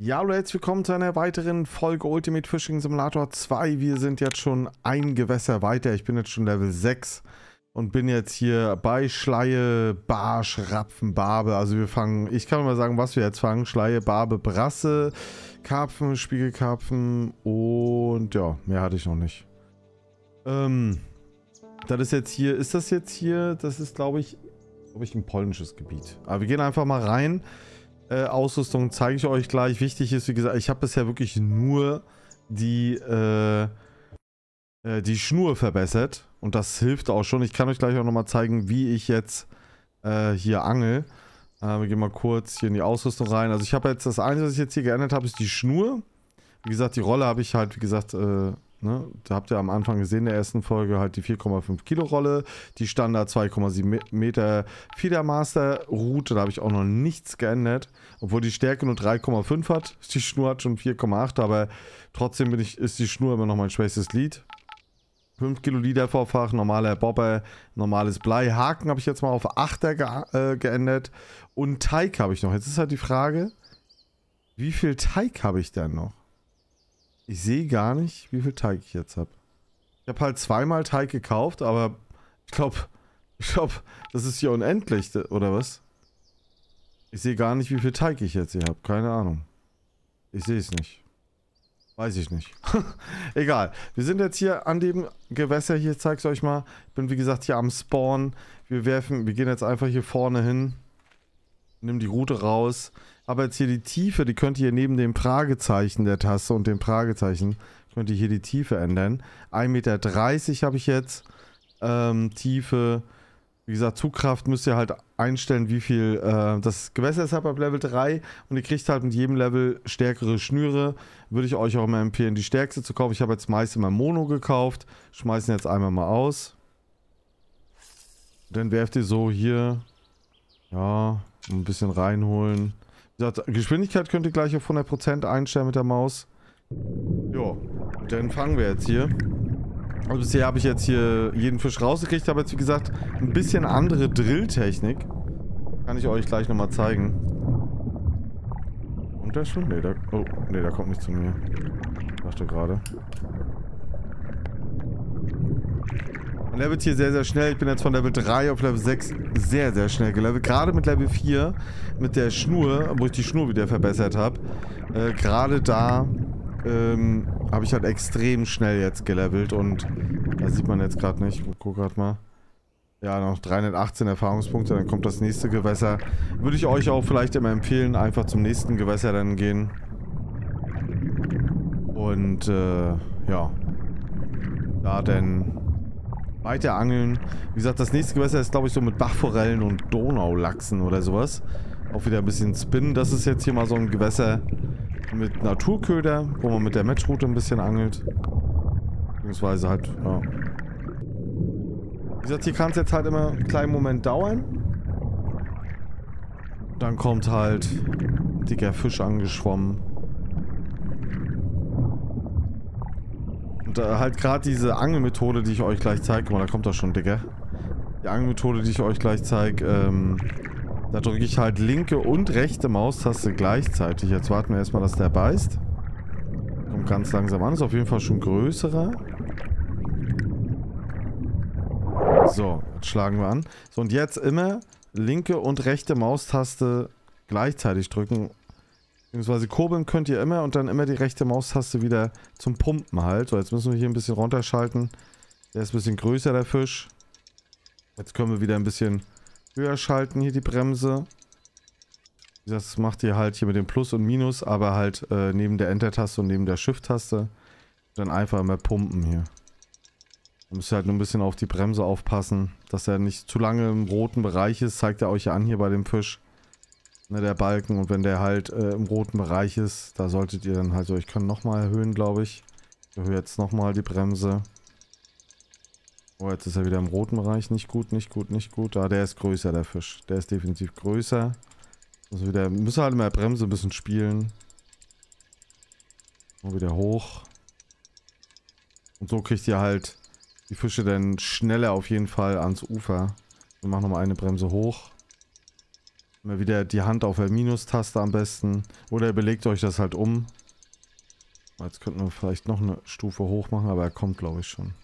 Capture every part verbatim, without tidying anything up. Ja, hallo, herzlich willkommen zu einer weiteren Folge Ultimate Fishing Simulator zwei. Wir sind jetzt schon ein Gewässer weiter. Ich bin jetzt schon Level sechs und bin jetzt hier bei Schleie, Barsch, Rapfen, Barbe. Also wir fangen, ich kann mal sagen, was wir jetzt fangen. Schleie, Barbe, Brasse, Karpfen, Spiegelkarpfen und ja, mehr hatte ich noch nicht. Ähm, das ist jetzt hier, ist das jetzt hier, das ist glaube ich, glaube ich ein polnisches Gebiet. Aber wir gehen einfach mal rein. Äh, Ausrüstung zeige ich euch gleich. Wichtig ist, wie gesagt, ich habe bisher wirklich nur die, äh, äh, die Schnur verbessert. Und das hilft auch schon. Ich kann euch gleich auch nochmal zeigen, wie ich jetzt äh, hier angel. Äh, wir gehen mal kurz hier in die Ausrüstung rein. Also ich habe jetzt, das Einzige, was ich jetzt hier geändert habe, ist die Schnur. Wie gesagt, die Rolle habe ich halt, wie gesagt, äh, ne, da habt ihr am Anfang gesehen, in der ersten Folge, halt die vier Komma fünf Kilo Rolle. Die Standard zwei Komma sieben Meter Fiedermaster Route, da habe ich auch noch nichts geändert. Obwohl die Stärke nur drei Komma fünf hat. Die Schnur hat schon vier Komma acht, aber trotzdem bin ich, ist die Schnur immer noch mein schwächstes Glied. fünf Kilo Liedervorfach, normaler Bobber, normales Blei. Haken habe ich jetzt mal auf Achter ge äh, geändert. Und Teig habe ich noch. Jetzt ist halt die Frage, wie viel Teig habe ich denn noch? Ich sehe gar nicht, wie viel Teig ich jetzt habe. Ich habe halt zweimal Teig gekauft, aber ich glaube, ich glaube, das ist hier unendlich, oder was? Ich sehe gar nicht, wie viel Teig ich jetzt hier habe. Keine Ahnung. Ich sehe es nicht. Weiß ich nicht. Egal. Wir sind jetzt hier an dem Gewässer. Hier zeige ich euch mal. Ich bin wie gesagt hier am Spawn. Wir werfen, wir gehen jetzt einfach hier vorne hin. Nimm die Route raus. Aber jetzt hier die Tiefe, die könnt ihr neben dem Fragezeichen der Taste und dem Fragezeichen, könnt ihr hier die Tiefe ändern. ein Meter dreißig habe ich jetzt. Ähm, Tiefe. Wie gesagt, Zugkraft müsst ihr halt einstellen, wie viel äh, das Gewässer ist halt ab Level drei und ihr kriegt halt mit jedem Level stärkere Schnüre. Würde ich euch auch immer empfehlen, die stärkste zu kaufen. Ich habe jetzt meist immer Mono gekauft. Schmeißen jetzt einmal mal aus. Dann werft ihr so hier, ja, ein bisschen reinholen. Wie gesagt, Geschwindigkeit könnt ihr gleich auf hundert Prozent einstellen mit der Maus. Jo, dann fangen wir jetzt hier. Also bisher habe ich jetzt hier jeden Fisch rausgekriegt, aber jetzt wie gesagt ein bisschen andere Drilltechnik. Kann ich euch gleich nochmal zeigen. Und der schon? Ne, der, oh, nee, der kommt nicht zu mir. Ich dachte gerade. Man levelt hier sehr, sehr schnell. Ich bin jetzt von Level drei auf Level sechs sehr, sehr schnell gelevelt. Gerade mit Level vier, mit der Schnur, wo ich die Schnur wieder verbessert habe. Äh, gerade da... Ähm, habe ich halt extrem schnell jetzt gelevelt und das sieht man jetzt gerade nicht. Guck gerade mal. Ja, noch dreihundertachtzehn Erfahrungspunkte, dann kommt das nächste Gewässer. Würde ich euch auch vielleicht immer empfehlen, einfach zum nächsten Gewässer dann gehen. Und äh, ja, da dann weiter angeln. Wie gesagt, das nächste Gewässer ist glaube ich so mit Bachforellen und Donaulachsen oder sowas. Auch wieder ein bisschen Spin. Das ist jetzt hier mal so ein Gewässer mit Naturköder, wo man mit der Matchroute ein bisschen angelt. Beziehungsweise halt, ja. Wie gesagt, hier kann es jetzt halt immer einen kleinen Moment dauern. Dann kommt halt ein dicker Fisch angeschwommen. Und äh, halt gerade diese Angelmethode, die ich euch gleich zeige. Guck mal, da kommt doch schon, Digga. Die Angelmethode, die ich euch gleich zeige, ähm... da drücke ich halt linke und rechte Maustaste gleichzeitig. Jetzt warten wir erstmal, dass der beißt. Kommt ganz langsam an. Ist auf jeden Fall schon größerer. So, jetzt schlagen wir an. So, und jetzt immer linke und rechte Maustaste gleichzeitig drücken. Beziehungsweise kurbeln könnt ihr immer und dann immer die rechte Maustaste wieder zum Pumpen halt. So, jetzt müssen wir hier ein bisschen runterschalten. Der ist ein bisschen größer, der Fisch. Jetzt können wir wieder ein bisschen... höher schalten hier die Bremse. Das macht ihr halt hier mit dem Plus und Minus, aber halt äh, neben der Enter-Taste und neben der Shift-Taste. Dann einfach immer pumpen hier. Da müsst ihr halt nur ein bisschen auf die Bremse aufpassen, dass er nicht zu lange im roten Bereich ist. Zeigt er euch ja an hier bei dem Fisch. Ne, der Balken. Und wenn der halt äh, im roten Bereich ist, da solltet ihr dann halt so... Ich kann nochmal erhöhen, glaube ich. Ich erhöhe jetzt nochmal die Bremse. Oh, jetzt ist er wieder im roten Bereich. Nicht gut, nicht gut, nicht gut. Ah, der ist größer, der Fisch. Der ist definitiv größer. Also wieder, müssen halt mehr Bremse ein bisschen spielen. Und wieder hoch. Und so kriegt ihr halt die Fische dann schneller auf jeden Fall ans Ufer. Wir machen nochmal eine Bremse hoch. Immer wieder die Hand auf der Minus-Taste am besten. Oder belegt euch das halt um. Jetzt könnten wir vielleicht noch eine Stufe hoch machen, aber er kommt, glaube ich, schon.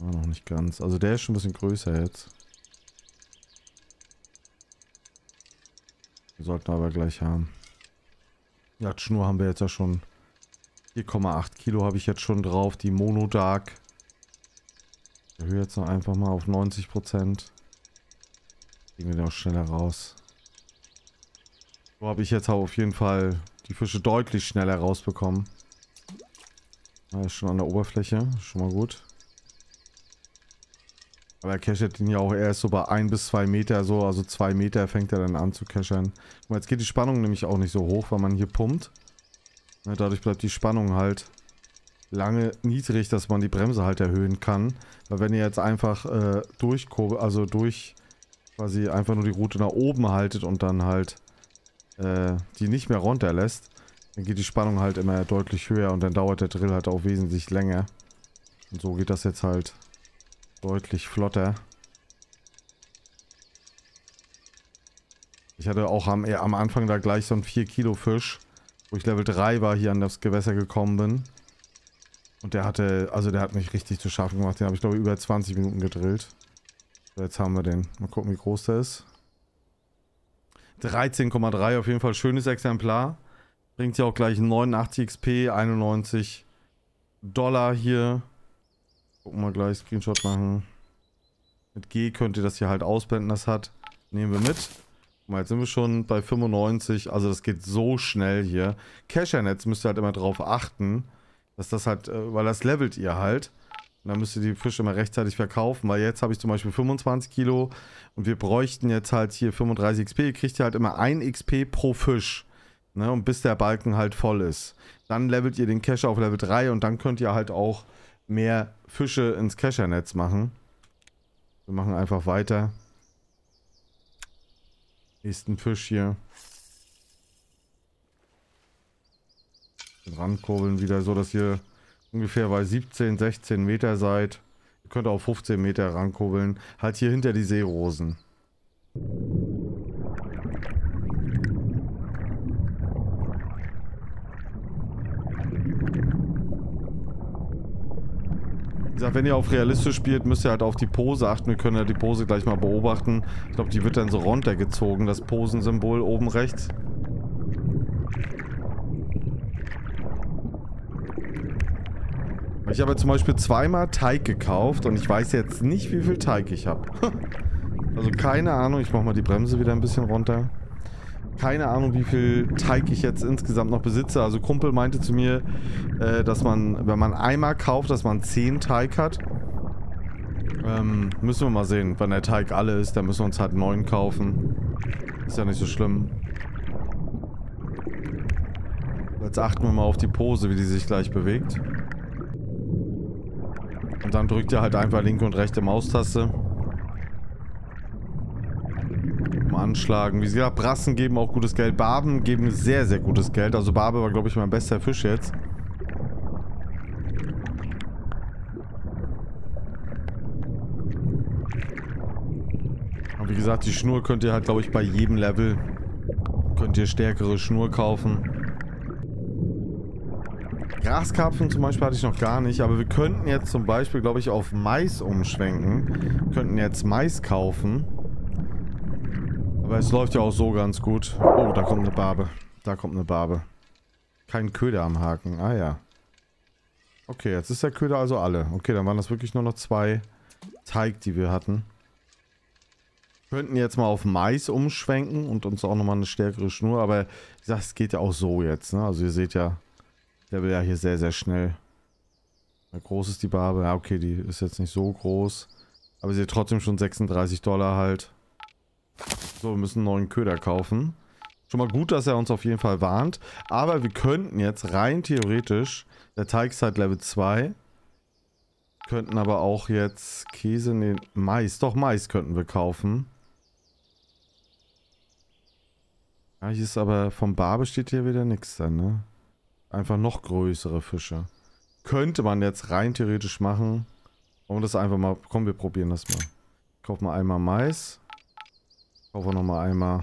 Ja, noch nicht ganz. Also der ist schon ein bisschen größer jetzt. Wir sollten aber gleich haben. Ja, Schnur haben wir jetzt ja schon. vier Komma acht Kilo habe ich jetzt schon drauf. Die Monodark. Ich erhöhe jetzt noch einfach mal auf neunzig Prozent. Gehen wir da auch schneller raus. So habe ich jetzt auf jeden Fall die Fische deutlich schneller rausbekommen. Er ist schon an der Oberfläche. Schon mal gut. Aber er cachert ihn ja auch erst so bei ein bis zwei Meter so. Also zwei Meter fängt er dann an zu cachern. Guck mal, jetzt geht die Spannung nämlich auch nicht so hoch, weil man hier pumpt. Ja, dadurch bleibt die Spannung halt lange niedrig, dass man die Bremse halt erhöhen kann. Weil wenn ihr jetzt einfach äh, durchkurbelt, also durch quasi einfach nur die Route nach oben haltet und dann halt äh, die nicht mehr runterlässt, dann geht die Spannung halt immer deutlich höher und dann dauert der Drill halt auch wesentlich länger. Und so geht das jetzt halt deutlich flotter. Ich hatte auch am, am Anfang da gleich so einen vier Kilo Fisch, wo ich Level drei war, hier an das Gewässer gekommen bin. Und der hatte, also der hat mich richtig zu schaffen gemacht. Den habe ich, glaube ich, über zwanzig Minuten gedrillt. So, jetzt haben wir den. Mal gucken, wie groß der ist. dreizehn Komma drei, auf jeden Fall schönes Exemplar. Bringt ja auch gleich neunundachtzig XP, einundneunzig Dollar hier. Gucken wir gleich, Screenshot machen. Mit G könnt ihr das hier halt ausblenden, das hat. Nehmen wir mit. Guck mal, jetzt sind wir schon bei fünfundneunzig, also das geht so schnell hier. Cachernetz müsst ihr halt immer drauf achten, dass das halt, weil das levelt ihr halt. Und dann müsst ihr die Fische immer rechtzeitig verkaufen, weil jetzt habe ich zum Beispiel fünfundzwanzig Kilo und wir bräuchten jetzt halt hier fünfunddreißig XP. Ihr kriegt ja halt immer ein XP pro Fisch, ne? Und bis der Balken halt voll ist. Dann levelt ihr den Cacher auf Level drei und dann könnt ihr halt auch mehr Fische ins Cachernetz machen. Wir machen einfach weiter. Nächsten Fisch hier. Den Randkurbeln wieder so, dass ihr ungefähr bei siebzehn, sechzehn Meter seid. Ihr könnt auch fünfzehn Meter rankurbeln. Halt hier hinter die Seerosen. Wie gesagt, wenn ihr auf realistisch spielt, müsst ihr halt auf die Pose achten. Wir können ja die Pose gleich mal beobachten. Ich glaube, die wird dann so runtergezogen, das Posensymbol oben rechts. Ich habe ja zum Beispiel zweimal Teig gekauft und ich weiß jetzt nicht, wie viel Teig ich habe. Also keine Ahnung, ich mache mal die Bremse wieder ein bisschen runter. Keine Ahnung, wie viel Teig ich jetzt insgesamt noch besitze. Also Kumpel meinte zu mir, äh, dass man, wenn man einmal kauft, dass man zehn Teig hat. Ähm, müssen wir mal sehen. Wenn der Teig alle ist, dann müssen wir uns halt neun kaufen. Ist ja nicht so schlimm. Jetzt achten wir mal auf die Pose, wie die sich gleich bewegt. Und dann drückt ihr halt einfach linke und rechte Maustaste. Anschlagen. Wie gesagt, Brassen geben auch gutes Geld. Barben geben sehr, sehr gutes Geld. Also Barbe war, glaube ich, mein bester Fisch jetzt. Und wie gesagt, die Schnur könnt ihr halt, glaube ich, bei jedem Level könnt ihr stärkere Schnur kaufen. Graskarpfen zum Beispiel hatte ich noch gar nicht, aber wir könnten jetzt zum Beispiel, glaube ich, auf Mais umschwenken. Wir könnten jetzt Mais kaufen. Aber es läuft ja auch so ganz gut. Oh, da kommt eine Barbe. Da kommt eine Barbe. Kein Köder am Haken. Ah ja. Okay, jetzt ist der Köder also alle. Okay, dann waren das wirklich nur noch zwei Teig, die wir hatten. Wir könnten jetzt mal auf Mais umschwenken und uns auch nochmal eine stärkere Schnur. Aber das geht ja auch so jetzt, ne? Also ihr seht ja, der will ja hier sehr, sehr schnell. Wie groß ist die Barbe? Ja, okay, die ist jetzt nicht so groß. Aber sie hat trotzdem schon sechsunddreißig Dollar halt. So, wir müssen einen neuen Köder kaufen. Schon mal gut, dass er uns auf jeden Fall warnt. Aber wir könnten jetzt rein theoretisch, der Teig ist halt Level zwei. Könnten aber auch jetzt Käse, nee, Mais. Doch, Mais könnten wir kaufen. Ja, hier ist aber, vom Barbe steht hier wieder nichts dann, ne? Einfach noch größere Fische. Könnte man jetzt rein theoretisch machen. Und das einfach mal. Komm, wir probieren das mal. Ich kaufe mal einmal Mais. Kaufe nochmal einmal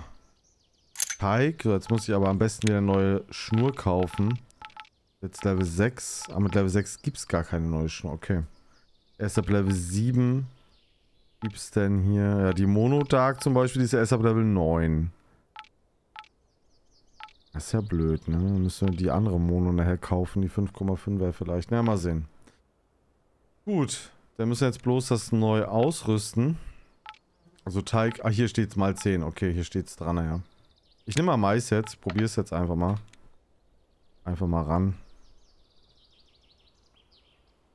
Teig. So, jetzt muss ich aber am besten wieder eine neue Schnur kaufen. Jetzt Level sechs. Aber mit Level sechs gibt es gar keine neue Schnur. Okay. Erst ab Level sieben gibt es denn hier. Ja, die Monodark zum Beispiel, die ist ja erst ab Level neun. Das ist ja blöd, ne? Dann müssen wir die andere Mono nachher kaufen. Die fünf Komma fünfer vielleicht. Na, mal sehen. Gut. Dann müssen wir jetzt bloß das neu ausrüsten. Also Teig. Ah, hier steht es mal zehn. Okay, hier steht es dran, naja. Ich nehme mal Mais jetzt. Ich probiere es jetzt einfach mal. Einfach mal ran.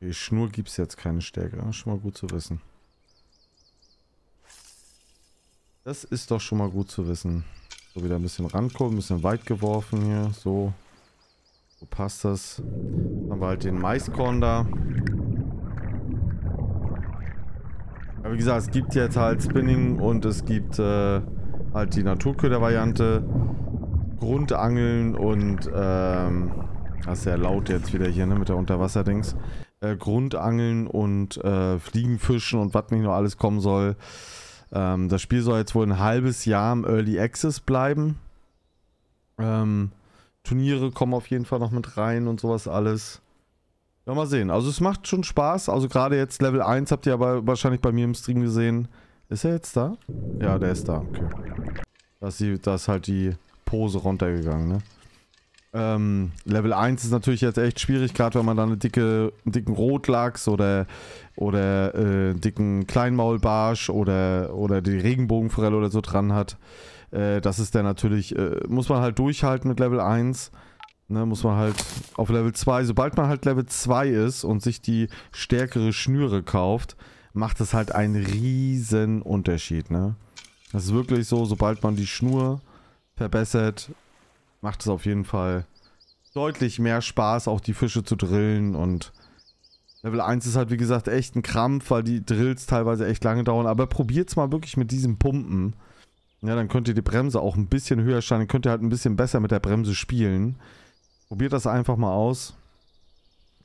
Die Schnur gibt es jetzt keine Stärke. Das ist schon mal gut zu wissen. Das ist doch schon mal gut zu wissen. So, wieder ein bisschen rankommen. Ein bisschen weit geworfen hier. So. So passt das. Dann haben wir halt den Maiskorn da. Aber wie gesagt, es gibt jetzt halt Spinning und es gibt äh, halt die Naturköder-Variante. Grundangeln und ähm, das ist ja laut jetzt wieder hier, ne, mit der Unterwasser-Dings. Äh, Grundangeln und äh, Fliegenfischen und was nicht noch alles kommen soll. Ähm, das Spiel soll jetzt wohl ein halbes Jahr im Early Access bleiben. Ähm, Turniere kommen auf jeden Fall noch mit rein und sowas alles. Ja, mal sehen. Also es macht schon Spaß. Also gerade jetzt Level eins habt ihr aber wahrscheinlich bei mir im Stream gesehen. Ist er jetzt da? Ja, der ist da. Okay. Da ist, die, da ist halt die Pose runtergegangen, ne? Ähm, Level eins ist natürlich jetzt echt schwierig, gerade wenn man dann eine dicke, einen dicken Rotlachs oder oder äh, dicken Kleinmaulbarsch oder, oder die Regenbogenforelle oder so dran hat. Äh, das ist dann natürlich, äh, muss man halt durchhalten mit Level eins. Ne, muss man halt auf Level zwei, sobald man halt Level zwei ist und sich die stärkere Schnüre kauft, macht das halt einen riesen Unterschied, ne? Das ist wirklich so, sobald man die Schnur verbessert, macht es auf jeden Fall deutlich mehr Spaß, auch die Fische zu drillen. Und Level eins ist halt, wie gesagt, echt ein Krampf, weil die Drills teilweise echt lange dauern. Aber probiert es mal wirklich mit diesem Pumpen. Ja, dann könnt ihr die Bremse auch ein bisschen höher stellen, könnt ihr halt ein bisschen besser mit der Bremse spielen. Probiert das einfach mal aus.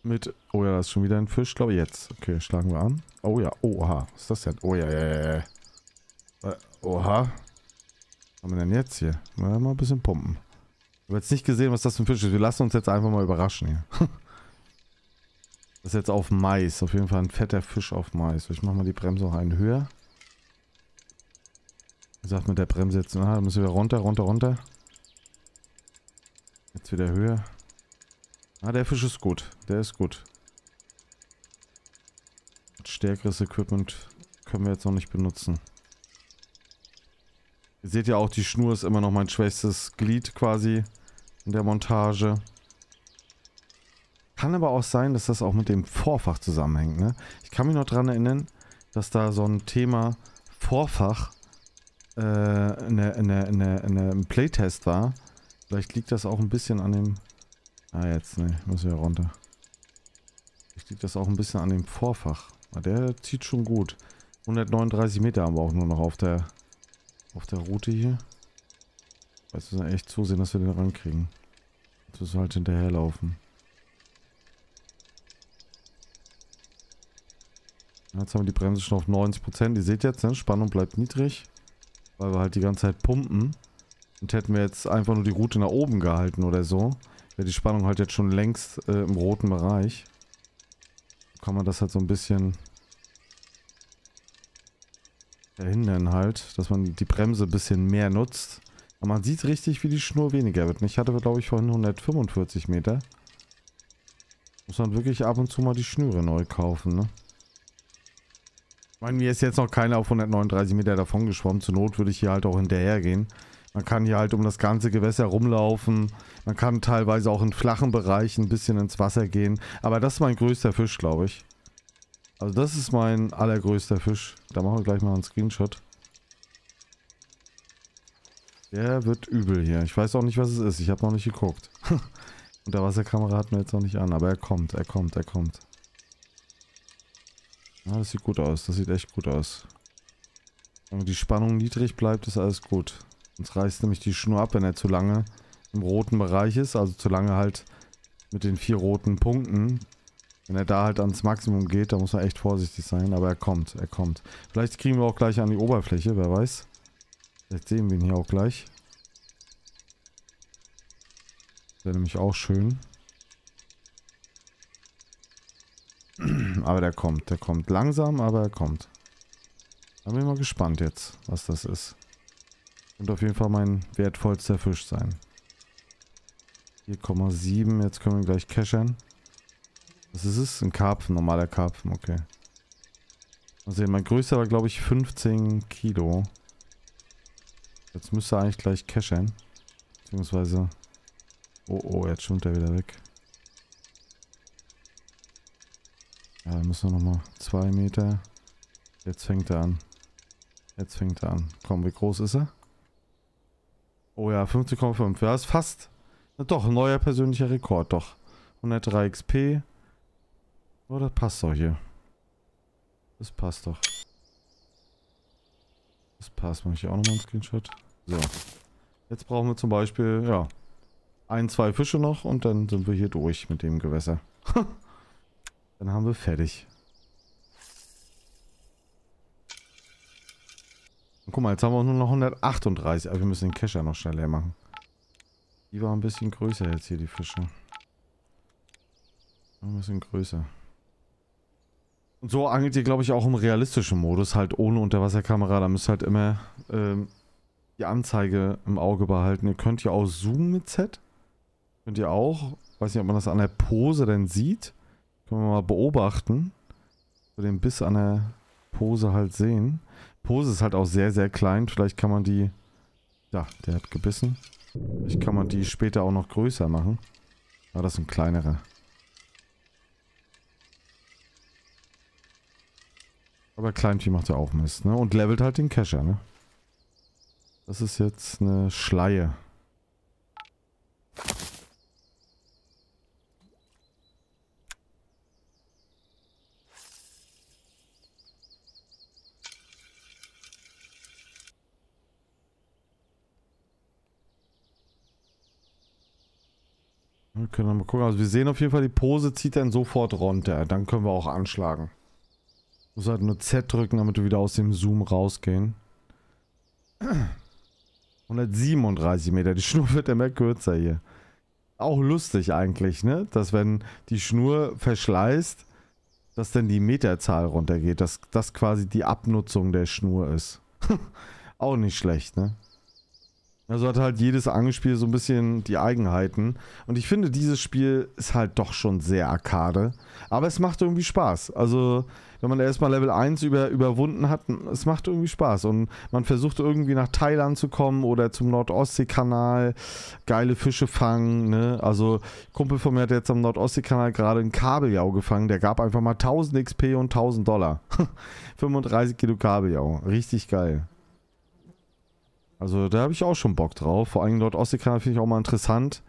Mit, oh ja, da ist schon wieder ein Fisch, glaube ich, jetzt. Okay, schlagen wir an. Oh ja, oha, was ist das denn? Oh ja, ja, ja, ja. Äh, oha. Was haben wir denn jetzt hier? Mal ein bisschen pumpen. Ich habe jetzt nicht gesehen, was das für ein Fisch ist. Wir lassen uns jetzt einfach mal überraschen hier. Das ist jetzt auf Mais. Auf jeden Fall ein fetter Fisch auf Mais. Ich mache mal die Bremse noch einen höher. Wie gesagt, mit der Bremse jetzt. Ah, da müssen wir runter, runter, runter. Jetzt wieder höher. Ah, der Fisch ist gut. Der ist gut. Stärkeres Equipment können wir jetzt noch nicht benutzen. Ihr seht ja auch, die Schnur ist immer noch mein schwächstes Glied quasi in der Montage. Kann aber auch sein, dass das auch mit dem Vorfach zusammenhängt, ne? Ich kann mich noch daran erinnern, dass da so ein Thema Vorfach äh, in, der, in, der, in, der, in der, im Playtest war. Vielleicht liegt das auch ein bisschen an dem... Ah, jetzt, ne, müssen wir runter. Vielleicht liegt das auch ein bisschen an dem Vorfach. Der zieht schon gut. hundertneununddreißig Meter haben wir auch nur noch auf der... Auf der Route hier. Jetzt müssen wir echt zusehen, dass wir den rankriegen. Jetzt müssen wir halt hinterherlaufen. Jetzt haben wir die Bremse schon auf neunzig Prozent. Ihr seht jetzt, ne? Spannung bleibt niedrig. Weil wir halt die ganze Zeit pumpen. Und hätten wir jetzt einfach nur die Route nach oben gehalten oder so, wäre die Spannung halt jetzt schon längst äh, im roten Bereich. Kann man das halt so ein bisschen... verhindern halt, dass man die Bremse ein bisschen mehr nutzt. Aber man sieht richtig, wie die Schnur weniger wird. Ich hatte, glaube ich, vorhin hundertfünfundvierzig Meter. Muss man wirklich ab und zu mal die Schnüre neu kaufen, ne? Ich meine, mir ist jetzt noch keiner auf hundertneununddreißig Meter davon geschwommen. Zur Not würde ich hier halt auch hinterher gehen. Man kann hier halt um das ganze Gewässer rumlaufen. Man kann teilweise auch in flachen Bereichen ein bisschen ins Wasser gehen. Aber das ist mein größter Fisch, glaube ich. Also das ist mein allergrößter Fisch. Da machen wir gleich mal einen Screenshot. Der wird übel hier. Ich weiß auch nicht, was es ist. Ich habe noch nicht geguckt. Und der Wasserkamera hat mir jetzt noch nicht an. Aber er kommt, er kommt, er kommt. Ja, das sieht gut aus. Das sieht echt gut aus. Wenn die Spannung niedrig bleibt, ist alles gut. Sonst reißt nämlich die Schnur ab, wenn er zu lange im roten Bereich ist. Also zu lange halt mit den vier roten Punkten. Wenn er da halt ans Maximum geht, da muss man echt vorsichtig sein. Aber er kommt, er kommt. Vielleicht kriegen wir auch gleich an die Oberfläche, wer weiß. Vielleicht sehen wir ihn hier auch gleich. Wäre nämlich auch schön. Aber der kommt, der kommt langsam, aber er kommt. Da bin ich mal gespannt jetzt, was das ist. Und auf jeden Fall mein wertvollster Fisch sein. vier Komma sieben, jetzt können wir gleich cashern. Was ist es? Ein Karpfen, normaler Karpfen, okay. Mal sehen, mein größter war glaube ich fünfzehn Kilo. Jetzt müsste er eigentlich gleich cashern. Beziehungsweise... Oh, oh, jetzt schwimmt er wieder weg. Ja, dann müssen wir nochmal zwei Meter. Jetzt fängt er an. Jetzt fängt er an. Komm, wie groß ist er? Oh ja, fünfzehn Komma fünf. Ja, ist fast. Na doch, neuer persönlicher Rekord, doch. hundertdrei XP. Oh, das passt doch hier. Das passt doch. Das passt. Mache ich hier auch nochmal einen Screenshot. So. Jetzt brauchen wir zum Beispiel, ja, ein, zwei Fische noch und dann sind wir hier durch mit dem Gewässer. Dann haben wir fertig. Und guck mal, jetzt haben wir auch nur noch hundertachtunddreißig. Aber wir müssen den Kescher noch schneller machen. Die war ein bisschen größer jetzt hier, die Fische. Ein bisschen größer. Und so angelt ihr, glaube ich, auch im realistischen Modus. Halt ohne Unterwasserkamera. Da müsst ihr halt immer ähm, die Anzeige im Auge behalten. Ihr könnt ja auch zoomen mit Z. Könnt ihr auch. Weiß nicht, ob man das an der Pose denn sieht. Können wir mal beobachten. So den Biss an der Pose halt sehen. Pose ist halt auch sehr, sehr klein. Vielleicht kann man die... Ja, der hat gebissen. Vielleicht kann man die später auch noch größer machen. War das ein kleinerer. Aber Kleinvieh macht ja auch Mist, ne? Und levelt halt den Kescher, ne? Das ist jetzt eine Schleie. Wir können mal gucken. Also wir sehen auf jeden Fall, die Pose zieht dann sofort runter. Dann können wir auch anschlagen. Du musst halt nur Z drücken, damit wir wieder aus dem Zoom rausgehen. hundertsiebenunddreißig Meter. Die Schnur wird immer kürzer hier. Auch lustig eigentlich, ne? Dass wenn die Schnur verschleißt, dass dann die Meterzahl runtergeht. Dass das quasi die Abnutzung der Schnur ist. Auch nicht schlecht, ne? Also hat halt jedes Angelspiel so ein bisschen die Eigenheiten. Und ich finde, dieses Spiel ist halt doch schon sehr Arcade. Aber es macht irgendwie Spaß. Also, wenn man erstmal Level eins über, überwunden hat, es macht irgendwie Spaß. Und man versucht irgendwie nach Thailand zu kommen oder zum Nord-Ostsee-Kanal. Geile Fische fangen, ne? Also, ein Kumpel von mir hat jetzt am Nord-Ostsee-Kanal gerade einen Kabeljau gefangen. Der gab einfach mal tausend XP und tausend Dollar. fünfunddreißig Kilo Kabeljau. Richtig geil. Also da habe ich auch schon Bock drauf. Vor allem Nord-Ostsee-Kanal finde ich auch mal interessant.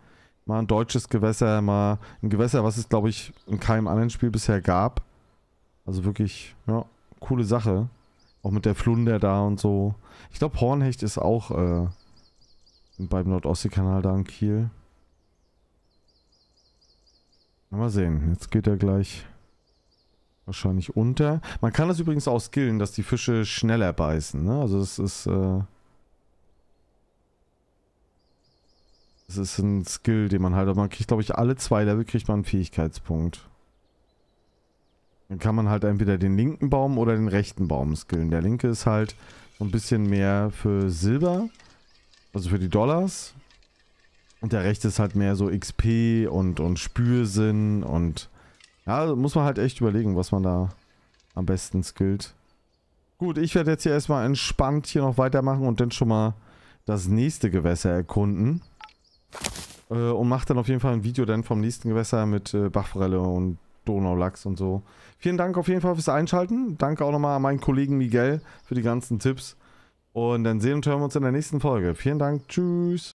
Mal ein deutsches Gewässer, mal ein Gewässer, was es glaube ich in keinem anderen Spiel bisher gab. Also wirklich, ja, coole Sache. Auch mit der Flunder da und so. Ich glaube Hornhecht ist auch äh, beim Nord-Ostsee-Kanal da in Kiel. Mal sehen, jetzt geht er gleich wahrscheinlich unter. Man kann das übrigens auch skillen, dass die Fische schneller beißen, ne? Also das ist... Äh, Das ist ein Skill, den man halt, aber man kriegt, glaube ich, alle zwei Level kriegt man einen Fähigkeitspunkt. Dann kann man halt entweder den linken Baum oder den rechten Baum skillen. Der linke ist halt so ein bisschen mehr für Silber, also für die Dollars. Und der rechte ist halt mehr so X P und, und Spürsinn und... Ja, muss man halt echt überlegen, was man da am besten skillt. Gut, ich werde jetzt hier erstmal entspannt hier noch weitermachen und dann schon mal das nächste Gewässer erkunden. Und macht dann auf jeden Fall ein Video dann vom nächsten Gewässer mit Bachforelle und Donaulachs und so. Vielen Dank auf jeden Fall fürs Einschalten. Danke auch nochmal an meinen Kollegen Miguel für die ganzen Tipps. Und dann sehen und hören wir uns in der nächsten Folge. Vielen Dank. Tschüss.